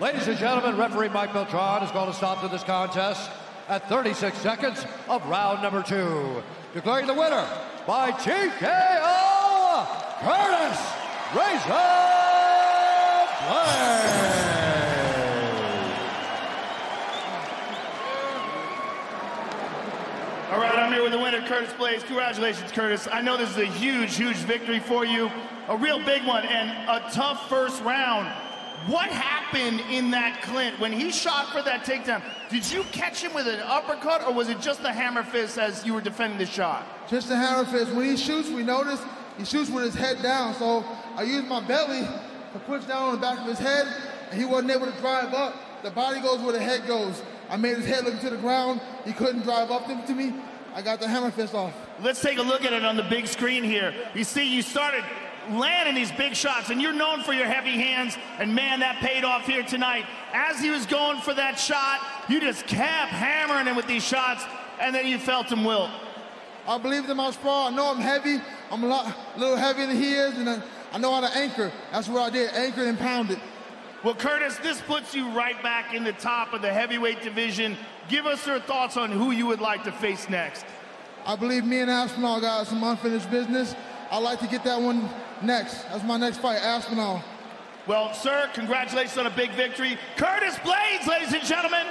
Ladies and gentlemen, referee Mike Beltran has called a stop to this contest at 36 seconds of round number 2. Declaring the winner by TKO, Curtis Blaydes. All right, I'm here with the winner, Curtis Blaydes. Congratulations, Curtis. I know this is a huge, huge victory for you, a real big one, and a tough first round. What happened in that clinch when he shot for that takedown? Did you catch him with an uppercut, or was it just the hammer fist as you were defending the shot? Just the hammer fist. When he shoots, we notice he shoots with his head down, so I used my belly to push down on the back of his head, and he wasn't able to drive up. The body goes where the head goes. I made his head look to the ground. He couldn't drive up to me. I got the hammer fist off. Let's take a look at it on the big screen here. You see, you started landing these big shots, and you're known for your heavy hands, and man, that paid off here tonight. As he was going for that shot, you just kept hammering him with these shots, and then you felt him wilt. I believed in my sprawl. I know I'm heavy. I'm a little heavier than he is, and I know how to anchor. That's what I did, anchor and pound it. Well, Curtis, this puts you right back in the top of the heavyweight division. Give us your thoughts on who you would like to face next. I believe me and Aspinall got some unfinished business. I'd like to get that one next. That's my next fight, Aspinall. Well, sir, congratulations on a big victory. Curtis Blaydes, ladies and gentlemen.